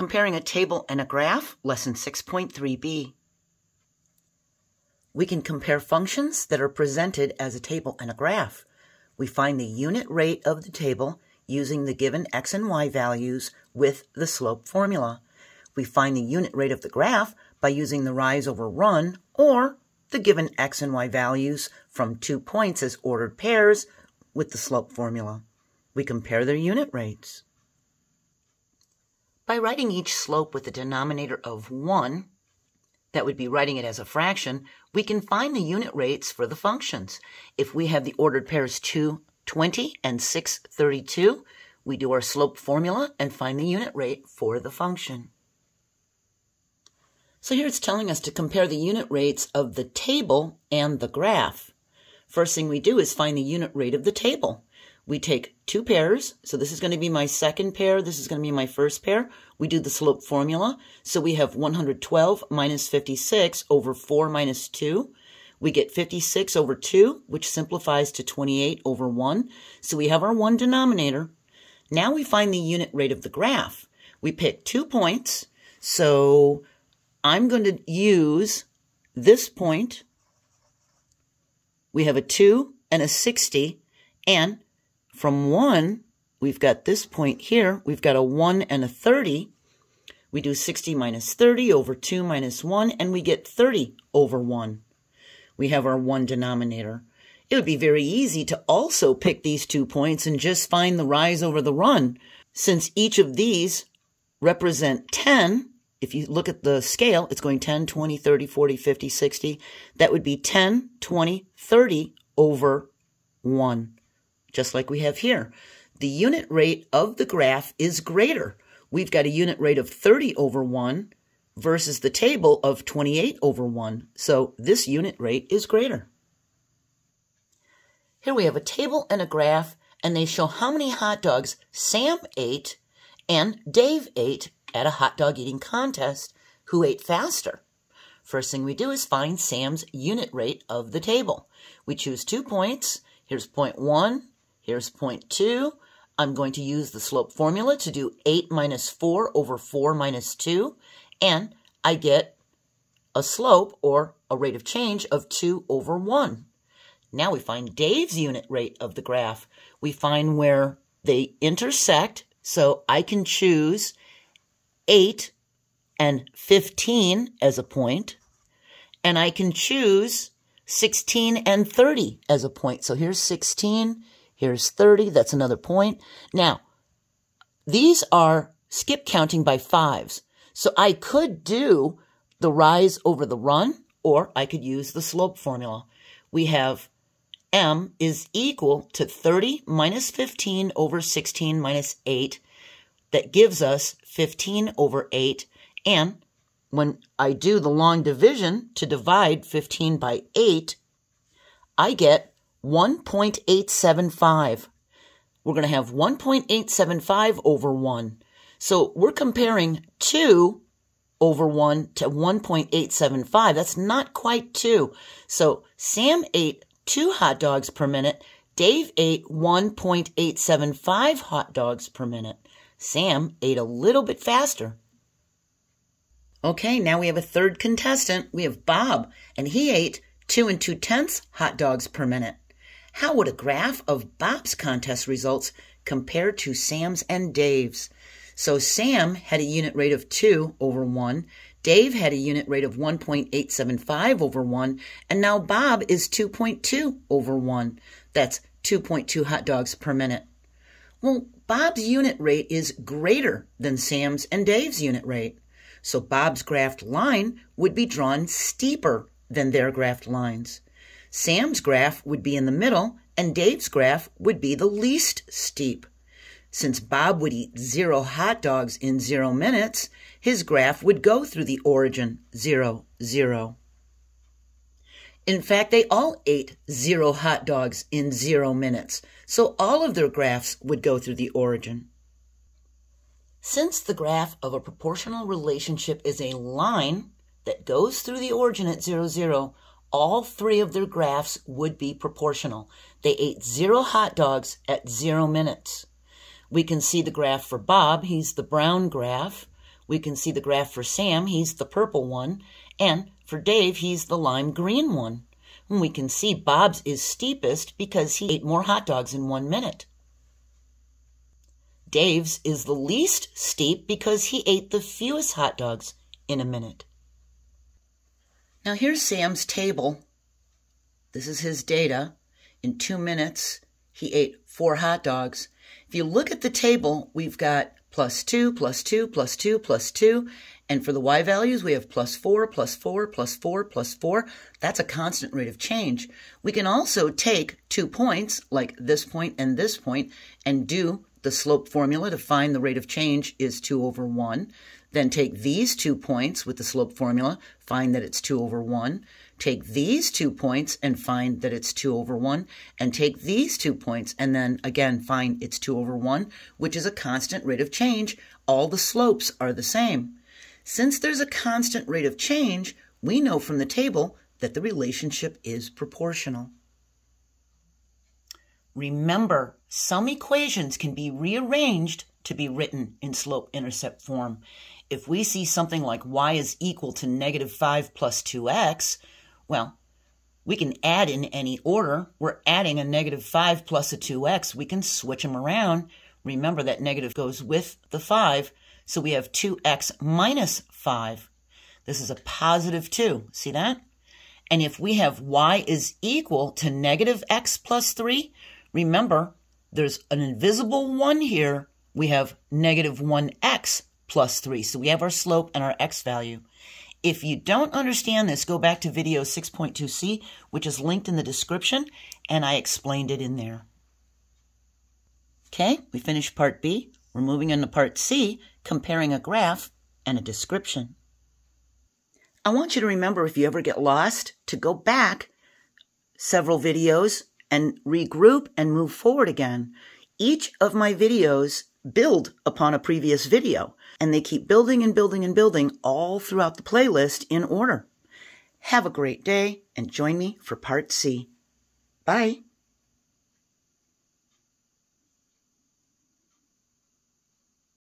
Comparing a table and a graph, lesson 6.3b. We can compare functions that are presented as a table and a graph. We find the unit rate of the table using the given x and y values with the slope formula. We find the unit rate of the graph by using the rise over run or the given x and y values from 2 points as ordered pairs with the slope formula. We compare their unit rates. By writing each slope with the denominator of 1, that would be writing it as a fraction, we can find the unit rates for the functions. If we have the ordered pairs 2, 20 and 6, 32, we do our slope formula and find the unit rate for the function. So here it's telling us to compare the unit rates of the table and the graph. First thing we do is find the unit rate of the table. We take 2 pairs, so this is going to be my second pair, this is going to be my first pair. We do the slope formula, so we have 112 minus 56 over 4 minus 2. We get 56 over 2, which simplifies to 28 over 1. So we have our 1 denominator. Now we find the unit rate of the graph. We pick 2 points, so I'm going to use this point. We have a 2 and a 60, and from 1, we've got this point here. We've got a 1 and a 30. We do 60 minus 30 over 2 minus 1, and we get 30 over 1. We have our 1 denominator. It would be very easy to also pick these 2 points and just find the rise over the run. Since each of these represent 10, if you look at the scale, it's going 10, 20, 30, 40, 50, 60. That would be 10, 20, 30 over 1. Just like we have here. The unit rate of the graph is greater. We've got a unit rate of 30 over 1 versus the table of 28 over 1. So this unit rate is greater. Here we have a table and a graph, and they show how many hot dogs Sam ate and Dave ate at a hot dog eating contest. Who ate faster? First thing we do is find Sam's unit rate of the table. We choose 2 points. Here's point 1. Here's point 2. I'm going to use the slope formula to do 8 minus 4 over 4 minus 2. And I get a slope or a rate of change of 2 over 1. Now we find Dave's unit rate of the graph. We find where they intersect. So I can choose 8 and 15 as a point. And I can choose 16 and 30 as a point. So here's 16. Here's 30, that's another point. Now, these are skip counting by 5s. So I could do the rise over the run, or I could use the slope formula. We have m is equal to 30 minus 15 over 16 minus 8. That gives us 15 over 8. And when I do the long division to divide 15 by 8, I get 1.875. We're going to have 1.875 over 1. So we're comparing 2 over 1 to 1.875. That's not quite 2. So Sam ate 2 hot dogs per minute. Dave ate 1.875 hot dogs per minute. Sam ate a little bit faster. Okay, now we have a third contestant. We have Bob, and he ate 2 2/10 hot dogs per minute. How would a graph of Bob's contest results compare to Sam's and Dave's? So Sam had a unit rate of 2 over 1. Dave had a unit rate of 1.875 over 1. And now Bob is 2.2 over 1. That's 2.2 hot dogs per minute. Well, Bob's unit rate is greater than Sam's and Dave's unit rate. So Bob's graphed line would be drawn steeper than their graphed lines. Sam's graph would be in the middle, and Dave's graph would be the least steep. Since Bob would eat 0 hot dogs in 0 minutes, his graph would go through the origin 0, 0. In fact, they all ate 0 hot dogs in 0 minutes, so all of their graphs would go through the origin. Since the graph of a proportional relationship is a line that goes through the origin at 0, 0, all 3 of their graphs would be proportional. They ate 0 hot dogs at 0 minutes. We can see the graph for Bob. He's the brown graph. We can see the graph for Sam, he's the purple one, and for Dave, he's the lime green one. And we can see Bob's is steepest because he ate more hot dogs in 1 minute. Dave's is the least steep because he ate the fewest hot dogs in a minute. Now here's Sam's table. This is his data. In 2 minutes, he ate 4 hot dogs. If you look at the table, we've got +2, +2, +2, +2. And for the Y values, we have +4, +4, +4, +4. That's a constant rate of change. We can also take 2 points, like this point, and do the slope formula to find the rate of change is 2/1. Then take these 2 points with the slope formula, find that it's 2/1. Take these 2 points and find that it's 2/1. And take these 2 points and then again find it's 2/1, which is a constant rate of change. All the slopes are the same. Since there's a constant rate of change, we know from the table that the relationship is proportional. Remember, some equations can be rearranged to be written in slope-intercept form. If we see something like y is equal to -5 plus 2x, well, we can add in any order. We're adding a -5 plus a 2x. We can switch them around. Remember that negative goes with the 5, so we have 2x minus 5. This is a positive 2. See that? And if we have y is equal to -x plus 3, remember, there's an invisible 1 here. We have -1x plus 3. So we have our slope and our x value. If you don't understand this, go back to video 6.2c, which is linked in the description, and I explained it in there. Okay, we finished part B. We're moving into part C, comparing a graph and a description. I want you to remember, if you ever get lost, to go back several videos and regroup and move forward again. Each of my videos build upon a previous video, and they keep building and building and building all throughout the playlist in order. Have a great day, and join me for Part C. Bye.